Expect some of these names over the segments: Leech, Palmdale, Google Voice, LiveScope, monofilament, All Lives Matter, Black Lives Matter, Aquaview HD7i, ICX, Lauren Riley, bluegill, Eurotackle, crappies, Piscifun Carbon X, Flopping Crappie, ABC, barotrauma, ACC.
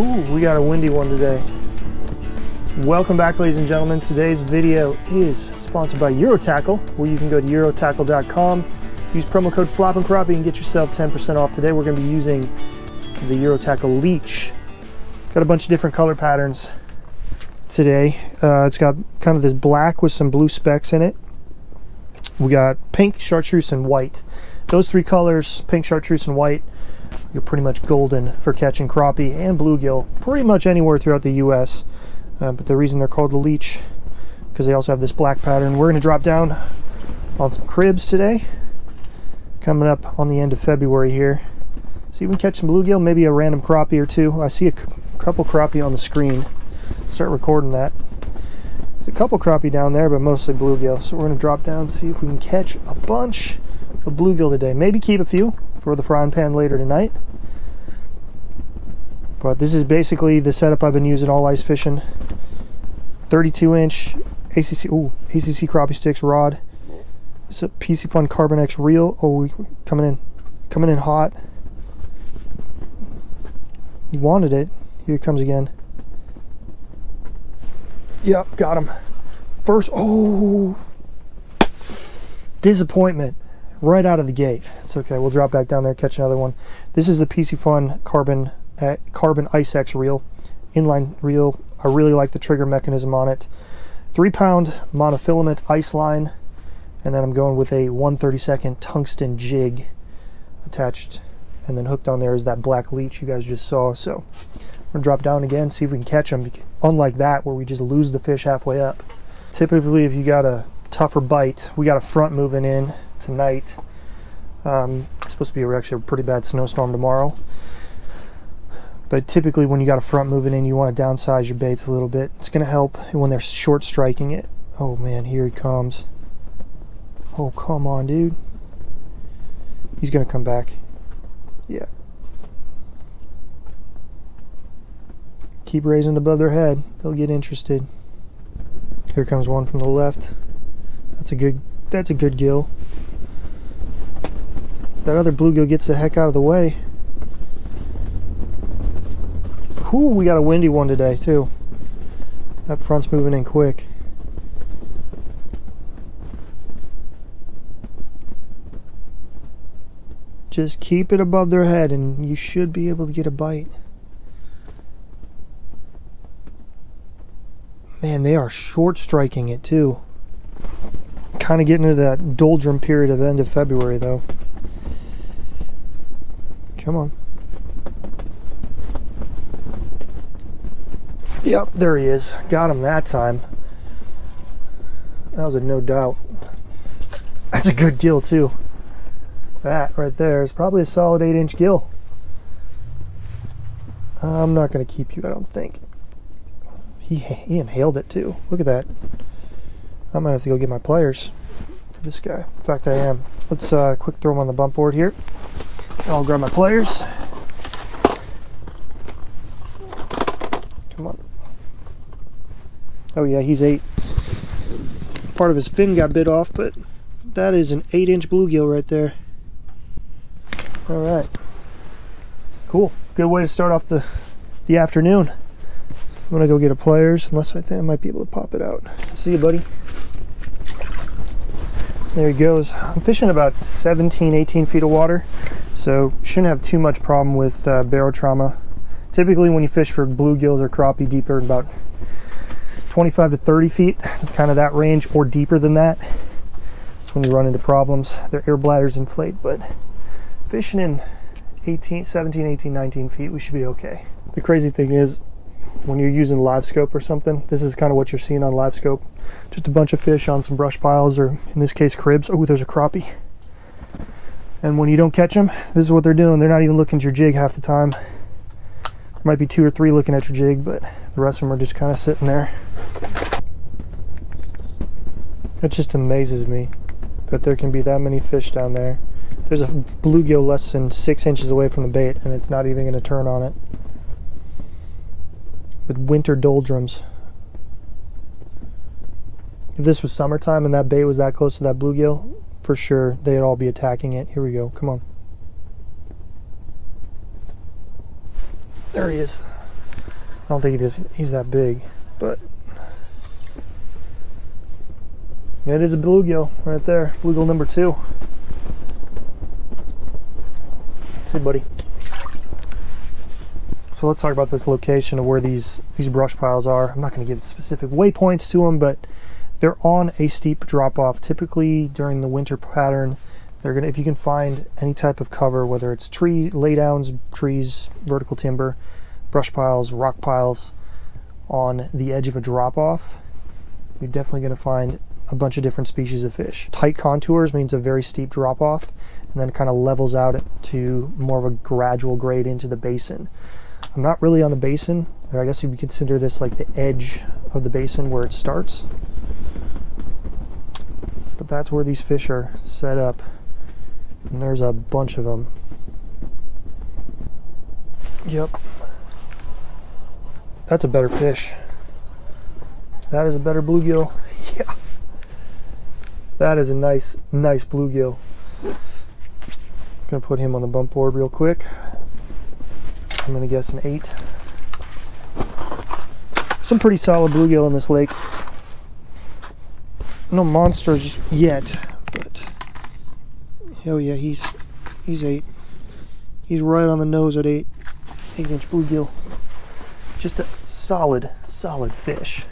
Ooh, we got a windy one today. Welcome back, ladies and gentlemen. Today's video is sponsored by Eurotackle, where you can go to Eurotackle.com, use promo code Flopping Crappie and get yourself 10% off. Today we're going to be using the Eurotackle leech. Got a bunch of different color patterns today. It's got kind of this black with some blue specks in it. We got pink, chartreuse, and white. Those three colors, pink, chartreuse, and white, you're pretty much golden for catching crappie and bluegill pretty much anywhere throughout the US. But the reason they're called the leech, because they also have this black pattern. We're gonna drop down on some cribs today, coming up on the end of February here. See if we can catch some bluegill, maybe a random crappie or two. I see a couple crappie on the screen. Start recording that. There's a couple crappie down there, but mostly bluegill. So we're gonna drop down and see if we can catch a bunch of bluegill today. Maybe keep a few for the frying pan later tonight. But this is basically the setup I've been using all ice fishing. 32-inch ACC crappie sticks rod. It's a Piscifun Carbon X reel. Oh, we coming in hot. You wanted it. Here it comes again. Yep, got him. First, oh, disappointment right out of the gate. It's okay. We'll drop back down there, catch another one. This is the Piscifun Carbon IceX reel, inline reel. I really like the trigger mechanism on it. 3-pound monofilament ice line, and then I'm going with a 1/32 tungsten jig attached, and then hooked on there is that black leech you guys just saw. So we're gonna drop down again, see if we can catch them, unlike that where we just lose the fish halfway up. Typically if you got a tougher bite, we got a front moving in tonight. It's supposed to be actually a pretty bad snowstorm tomorrow. But typically when you got a front moving in, you want to downsize your baits a little bit. It's going to help when they're short striking it. Oh man, here he comes. Oh, come on, dude. He's going to come back. Yeah. Keep raising above their head. They'll get interested. Here comes one from the left. That's a good gill. If that other bluegill gets the heck out of the way. Ooh, we got a windy one today too. That front's moving in quick. Just keep it above their head and you should be able to get a bite. Man, they are short striking it too. Kind of getting into that doldrum period of the end of February though. Come on. Yep, there he is. Got him that time. That was a no doubt. That's a good gill too. That right there is probably a solid 8-inch gill. I'm not going to keep you, I don't think. He inhaled it too. Look at that. I might have to go get my pliers for this guy. In fact, I am. Let's quick throw him on the bump board here. I'll grab my pliers. Come on. Oh yeah, he's 8. Part of his fin got bit off, but that is an 8-inch bluegill right there. All right, cool. Good way to start off the afternoon. I'm gonna go get a pliers, unless I think I might be able to pop it out. See you, buddy. There he goes. I'm fishing about 17, 18 feet of water, so shouldn't have too much problem with barotrauma. Typically when you fish for bluegills or crappie deeper than about 25 to 30 feet, kind of that range, or deeper than that, that's when you run into problems. Their air bladders inflate, but fishing in 17, 18, 19 feet, we should be okay. The crazy thing is, when you're using LiveScope or something, this is kind of what you're seeing on LiveScope. Just a bunch of fish on some brush piles, or in this case, cribs. Oh, there's a crappie. And when you don't catch them, this is what they're doing. They're not even looking at your jig half the time. Might be 2 or 3 looking at your jig, but the rest of them are just kind of sitting there. It just amazes me that there can be that many fish down there. There's a bluegill less than 6 inches away from the bait and it's not even going to turn on it. The winter doldrums. If this was summertime and that bait was that close to that bluegill, for sure they'd all be attacking it. Here we go, come on. There he is. don't think he's that big, but it is a bluegill right there. Bluegill number 2. See, buddy. So let's talk about this location of where these brush piles are. I'm not going to give specific waypoints to them, but they're on a steep drop-off. Typically during the winter pattern, they're gonna, if you can find any type of cover, whether it's tree laydowns, trees, vertical timber, brush piles, rock piles, on the edge of a drop-off, you're definitely going to find a bunch of different species of fish. Tight contours means a very steep drop-off, and then kind of levels out to more of a gradual grade into the basin. I'm not really on the basin, or I guess you would consider this like the edge of the basin where it starts. But that's where these fish are set up. And there's a bunch of them. Yep. That's a better fish. That is a better bluegill. Yeah. That is a nice, nice bluegill. Gonna put him on the bump board real quick. I'm gonna guess an 8. Some pretty solid bluegill in this lake. No monsters yet, but hell yeah, he's 8. He's right on the nose at 8. 8-inch bluegill. Just a solid, solid fish.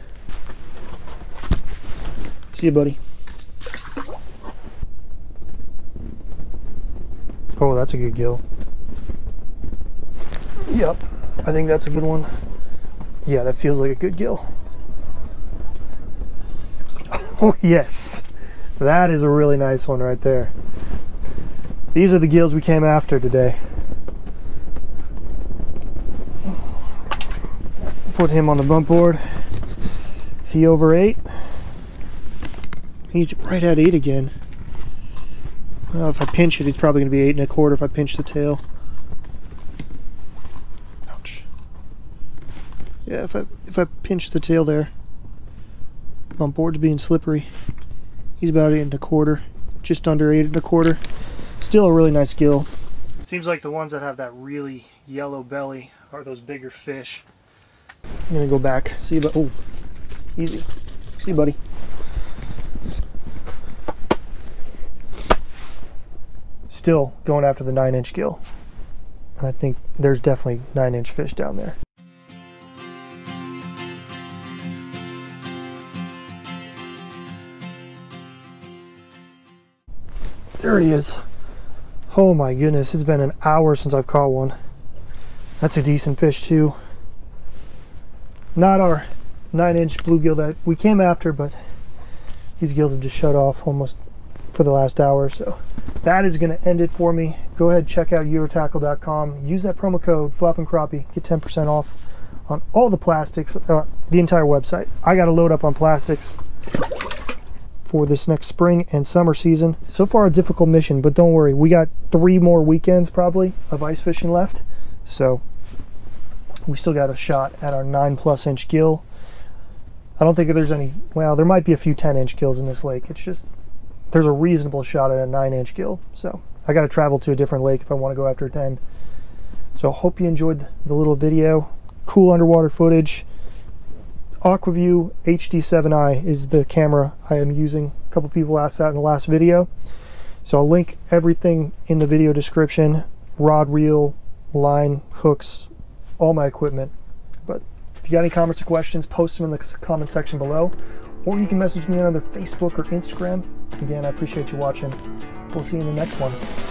See you, buddy. Oh, that's a good gill. Yep, I think that's a good one. Yeah, that feels like a good gill. Oh yes, that is a really nice one right there. These are the gills we came after today. Put him on the bump board. Is he over 8? He's right at 8 again. Well, if I pinch it, he's probably going to be 8 1/4 if I pinch the tail. Ouch. Yeah, if I pinch the tail there. My board's being slippery. He's about 8 1/4, just under 8 1/4. Still a really nice gill. Seems like the ones that have that really yellow belly are those bigger fish. I'm gonna go back. See you, oh, easy. See you, buddy. Still going after the 9-inch gill. And I think there's definitely 9-inch fish down there. There he is. Oh my goodness, it's been an hour since I've caught one. That's a decent fish too. Not our 9-inch bluegill that we came after, but these gills have just shut off almost for the last hour, so that is going to end it for me. Go ahead, check out Eurotackle.com. Use that promo code Flopping Crappie. Get 10% off on all the plastics, the entire website. I got to load up on plastics for this next spring and summer season. So far a difficult mission, but don't worry, we got 3 more weekends probably of ice fishing left, so we still got a shot at our 9+ inch gill. I don't think there's any, well, there might be a few 10-inch gills in this lake. It's just, there's a reasonable shot at a 9-inch gill, so I got to travel to a different lake if I want to go after a 10. So I hope you enjoyed the little video. Cool underwater footage. Aquaview HD7i is the camera I am using. A couple people asked that in the last video, so I'll link everything in the video description. Rod, reel, line, hooks, all my equipment. But if you got any comments or questions, post them in the comment section below, or you can message me on either Facebook or Instagram. Again, I appreciate you watching. We'll see you in the next one.